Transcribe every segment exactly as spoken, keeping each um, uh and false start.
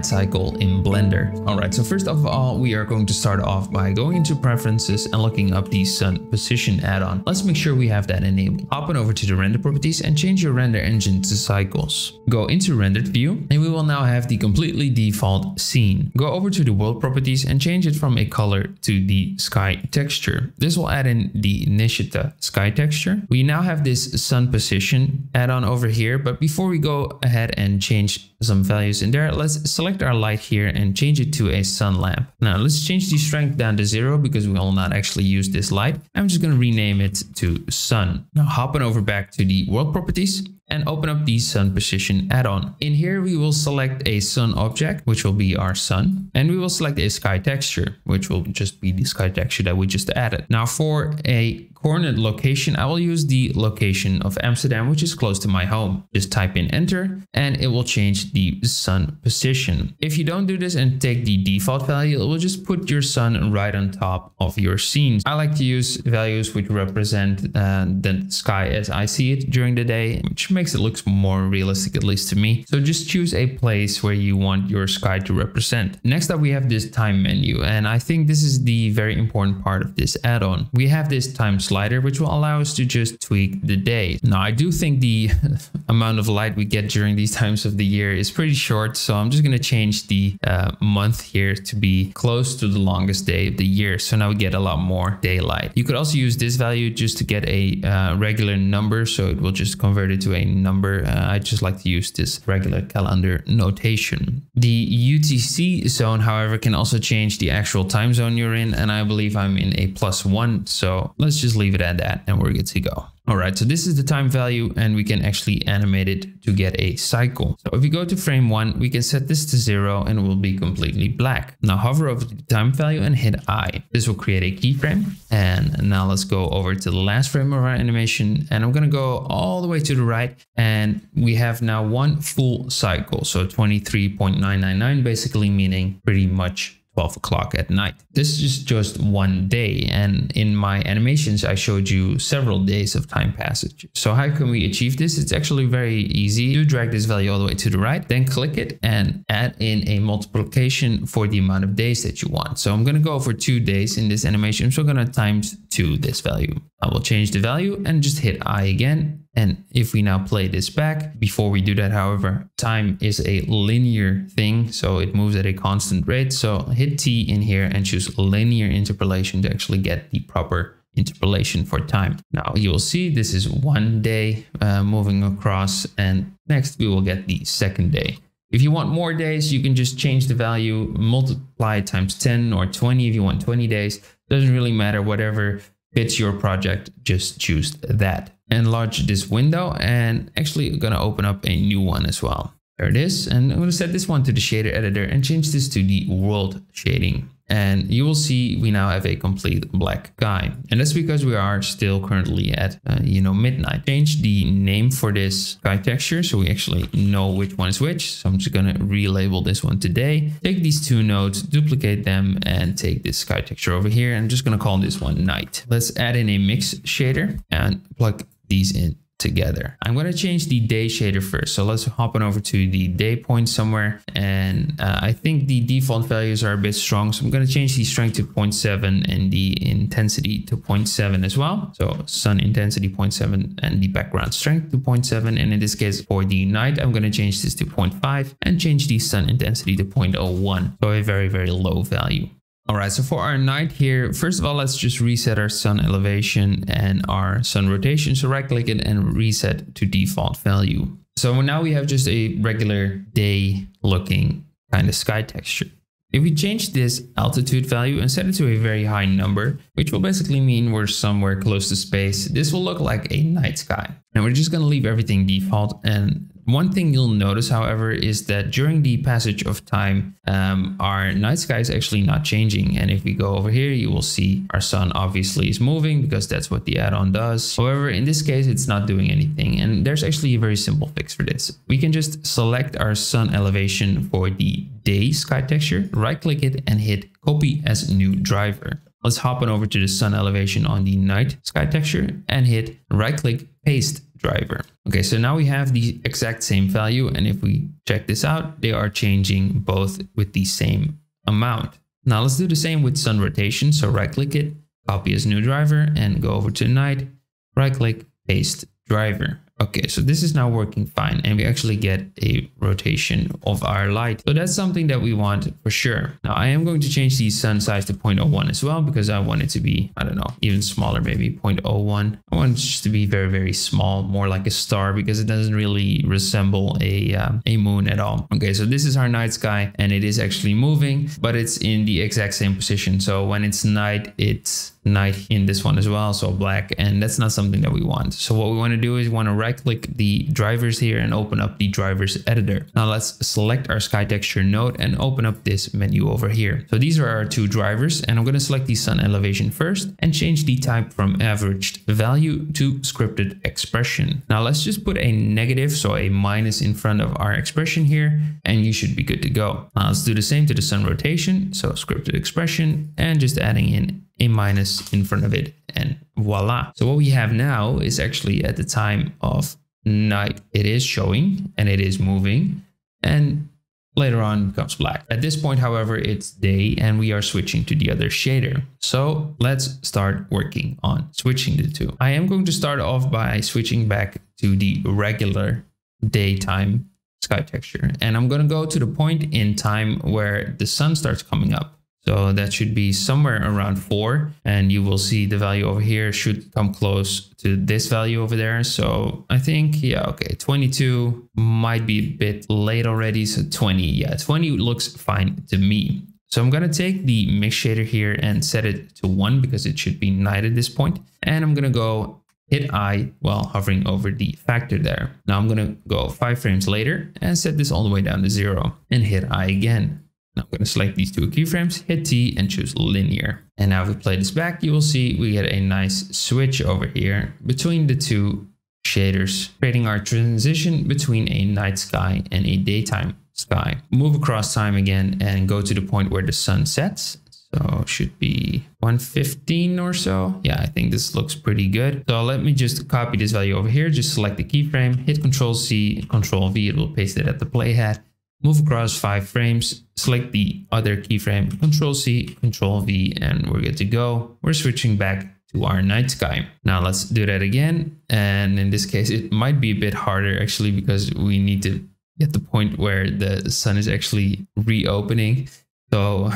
ad cycle in Blender. Alright, so first of all, we are going to start off by going into preferences and looking up the Sun Position add-on. Let's make sure we have that enabled. Hop on over to the render properties and change your render engine to cycles. Go into rendered view and we will now have the completely default scene. Go over to the world properties and change it from a color to the sky texture. This will add in the Nishita sky texture. We now have this Sun Position add-on over here, but before we go ahead and change some values in there, let's select our light here and change it to a sun lamp. Now let's change the strength down to zero because we will not actually use this light. I'm just going to rename it to sun. Now hop on over back to the world properties and open up the Sun Position add-on. In here, we will select a sun object, which will be our sun, and we will select a sky texture, which will just be the sky texture that we just added. Now for a coordinate location, I will use the location of Amsterdam, which is close to my home. Just type in enter and it will change the sun position. If you don't do this and take the default value, it will just put your sun right on top of your scenes. I like to use values which represent uh, the sky as I see it during the day, which makes it look more realistic, at least to me. So just choose a place where you want your sky to represent. Next up, we have this time menu, and I think this is the very important part of this add-on. We have this time slider, which will allow us to just tweak the day. Now, I do think the amount of light we get during these times of the year is pretty short, so I'm just going to change the uh, month here to be close to the longest day of the year. So now we get a lot more daylight. You could also use this value just to get a uh, regular number, so it will just convert it to a number. Uh, I just like to use this regular calendar notation. The U T C zone, however, can also change the actual time zone you're in, and I believe I'm in a plus one, so let's just leave it at that and we're good to go. All right, so this is the time value and we can actually animate it to get a cycle. So if we go to frame one, we can set this to zero and it will be completely black. Now hover over to the time value and hit I. This will create a keyframe. And now let's go over to the last frame of our animation and I'm gonna go all the way to the right and we have now one full cycle. So twenty-three point nine nine nine, basically meaning pretty much twelve o'clock at night. This is just one day, and in my animations I showed you several days of time passage. So how can we achieve this? It's actually very easy. You drag this value all the way to the right, then click it and add in a multiplication for the amount of days that you want. So I'm going to go for two days in this animation, so I'm going to times two this value. I will change the value and just hit I again. And if we now play this back, before we do that, however, time is a linear thing, so it moves at a constant rate. So hit T in here and choose linear interpolation to actually get the proper interpolation for time. Now you will see this is one day uh, moving across, and next we will get the second day. If you want more days, you can just change the value, multiply times ten or twenty if you want twenty days. Doesn't really matter, whatever fits your project, just choose that. Enlarge this window and actually going to open up a new one as well. There it is. And I'm going to set this one to the shader editor and change this to the world shading. And you will see we now have a complete black sky. And that's because we are still currently at, uh, you know, midnight. Change the name for this sky texture so we actually know which one is which. So I'm just going to relabel this one today. Take these two nodes, duplicate them, and take this sky texture over here. I'm just going to call this one night. Let's add in a mix shader and plug these in together. I'm going to change the day shader first. So let's hop on over to the day point somewhere. And uh, I think the default values are a bit strong. So I'm going to change the strength to zero point seven and the intensity to zero point seven as well. So sun intensity zero point seven and the background strength to zero point seven. And in this case for the night, I'm going to change this to zero point five and change the sun intensity to zero point zero one. So a very, very low value. All right, so for our night here, first of all, let's just reset our sun elevation and our sun rotation. So right click it and reset to default value. So now we have just a regular day looking kind of sky texture. If we change this altitude value and set it to a very high number, which will basically mean we're somewhere close to space, this will look like a night sky. And we're just going to leave everything default. And one thing you'll notice, however, is that during the passage of time, um, our night sky is actually not changing. And if we go over here, you will see our sun obviously is moving because that's what the add-on does. However, in this case, it's not doing anything. And there's actually a very simple fix for this. We can just select our sun elevation for the day sky texture, right-click it and hit copy as new driver. Let's hop on over to the sun elevation on the night sky texture and hit right-click paste driver. Okay, so now we have the exact same value, and if we check this out, they are changing both with the same amount. Now let's do the same with sun rotation. So right click it, copy as new driver, and go over to night, right click, paste driver. Okay, so this is now working fine, and we actually get a rotation of our light. So that's something that we want for sure. Now I am going to change the sun size to zero point zero one as well, because I want it to be, I don't know, even smaller, maybe zero point zero one. I want it just to be very, very small, more like a star, because it doesn't really resemble a, um, a moon at all. Okay, so this is our night sky, and it is actually moving, but it's in the exact same position. So when it's night, it's night in this one as well, so black, and that's not something that we want. So what we want to do is we want to right click the drivers here and open up the drivers editor. Now let's select our sky texture node and open up this menu over here. So these are our two drivers, and I'm going to select the sun elevation first and change the type from averaged value to scripted expression. Now let's just put a negative, so a minus in front of our expression here, and you should be good to go. Now let's do the same to the sun rotation, so scripted expression, and just adding in a minus in front of it, and voila. So what we have now is actually at the time of night, it is showing and it is moving, and later on becomes black. At this point, however, it's day and we are switching to the other shader. So let's start working on switching the two. I am going to start off by switching back to the regular daytime sky texture, and I'm going to go to the point in time where the sun starts coming up. So that should be somewhere around four, and you will see the value over here should come close to this value over there. So I think, yeah, okay, twenty-two might be a bit late already. So twenty, yeah, twenty looks fine to me. So I'm going to take the mix shader here and set it to one, because it should be night at this point. And I'm going to go hit I while hovering over the factor there. Now I'm going to go five frames later and set this all the way down to zero and hit I again. Now I'm going to select these two keyframes, hit T, and choose linear. And now if we play this back, you will see we get a nice switch over here between the two shaders, creating our transition between a night sky and a daytime sky. Move across time again and go to the point where the sun sets. So it should be one fifteen or so. Yeah, I think this looks pretty good. So let me just copy this value over here. Just select the keyframe, hit Control C, Control V. It will paste it at the playhead. Move across five frames, select the other keyframe, Control C, Control V, and we're good to go. We're switching back to our night sky. Now let's do that again. And in this case, it might be a bit harder actually, because we need to get the point where the sun is actually reopening. So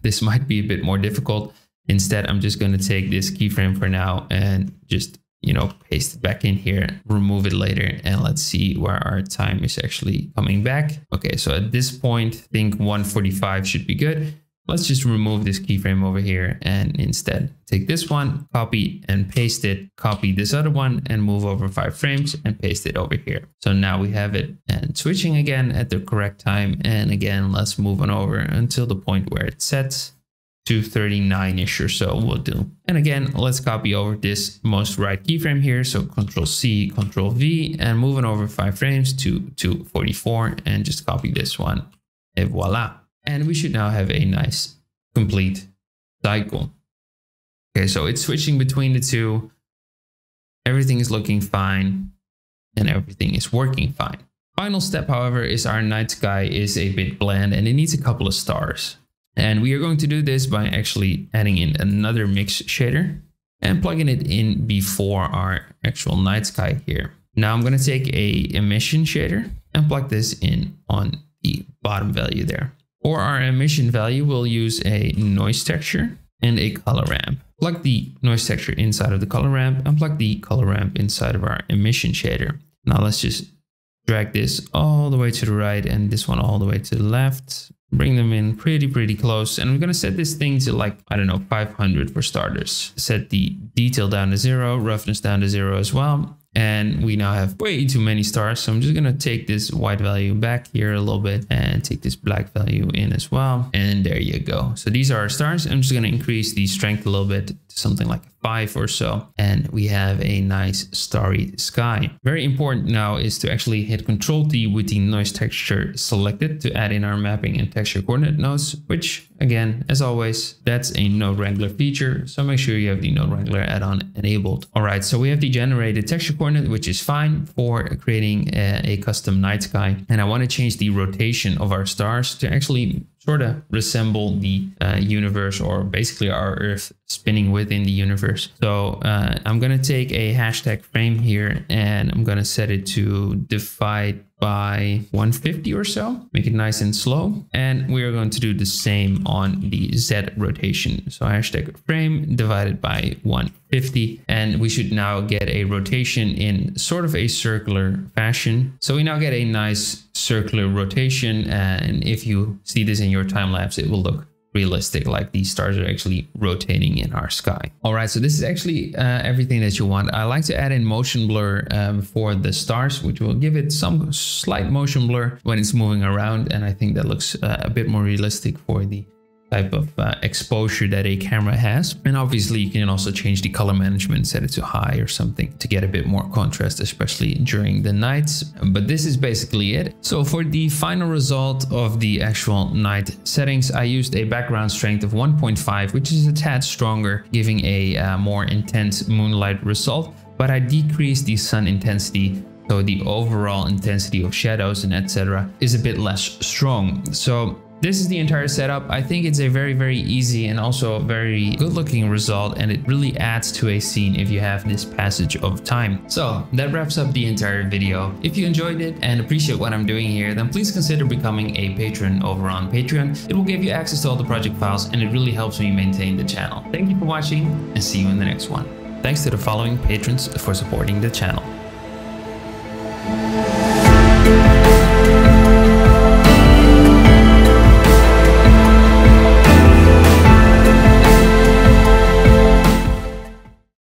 this might be a bit more difficult. Instead, I'm just going to take this keyframe for now and just, you know, paste it back in here, remove it later, and let's see where our time is actually coming back. Okay, so at this point, I think one forty-five should be good. Let's just remove this keyframe over here and instead take this one, copy and paste it, copy this other one and move over five frames and paste it over here. So now we have it, and switching again at the correct time. And again, let's move on over until the point where it sets. two thirty-nine-ish or so will do. And again, let's copy over this most right keyframe here. So Control C, Control V, and moving over five frames to two forty-four, and just copy this one. And voila. And we should now have a nice complete cycle. Okay, so it's switching between the two. Everything is looking fine, and everything is working fine. Final step, however, is our night sky is a bit bland and it needs a couple of stars. And we are going to do this by actually adding in another mix shader and plugging it in before our actual night sky here. Now I'm going to take a emission shader and plug this in on the bottom value there. For our emission value, we'll use a noise texture and a color ramp. Plug the noise texture inside of the color ramp and plug the color ramp inside of our emission shader. Now let's just drag this all the way to the right and this one all the way to the left. Bring them in pretty, pretty close. And I'm going to set this thing to like, I don't know, five hundred for starters. Set the detail down to zero, roughness down to zero as well. And we now have way too many stars. So I'm just going to take this white value back here a little bit and take this black value in as well. And there you go. So these are our stars. I'm just going to increase the strength a little bit to something like five or so, and we have a nice starry sky. Very important now is to actually hit control T with the noise texture selected to add in our mapping and texture coordinate nodes, which again, as always, that's a Node Wrangler feature, so make sure you have the Node Wrangler add-on enabled. All right, so we have the generated texture coordinate, which is fine for creating a, a custom night sky, and I want to change the rotation of our stars to actually sort of resemble the uh, universe, or basically our Earth spinning within the universe. So uh, I'm going to take a hashtag frame here and I'm going to set it to divide by one fifty or so, make it nice and slow. And we are going to do the same on the Z rotation. So hashtag frame divided by one fifty. And we should now get a rotation in sort of a circular fashion. So we now get a nice circular rotation. And if you see this in your time lapse, it will look realistic, like these stars are actually rotating in our sky. All right, so this is actually uh, everything that you want. I like to add in motion blur um, for the stars, which will give it some slight motion blur when it's moving around, and I think that looks uh, a bit more realistic for the type of uh, exposure that a camera has. And obviously you can also change the color management, set it to high or something to get a bit more contrast, especially during the nights. But this is basically it. So for the final result of the actual night settings, I used a background strength of one point five, which is a tad stronger, giving a uh, more intense moonlight result, but I decreased the sun intensity. So the overall intensity of shadows and et cetera is a bit less strong. So this is the entire setup. I think it's a very, very easy and also very good looking result, and it really adds to a scene if you have this passage of time. So that wraps up the entire video. If you enjoyed it and appreciate what I'm doing here, then please consider becoming a patron over on Patreon. It will give you access to all the project files, and it really helps me maintain the channel. Thank you for watching, and see you in the next one. Thanks to the following patrons for supporting the channel.